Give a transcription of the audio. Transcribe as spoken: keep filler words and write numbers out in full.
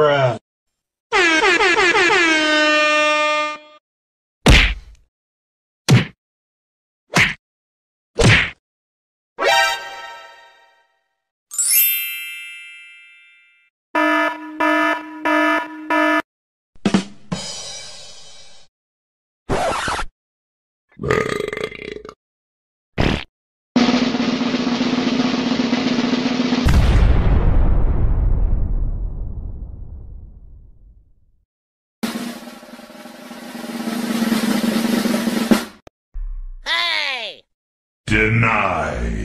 Bruh. Denied.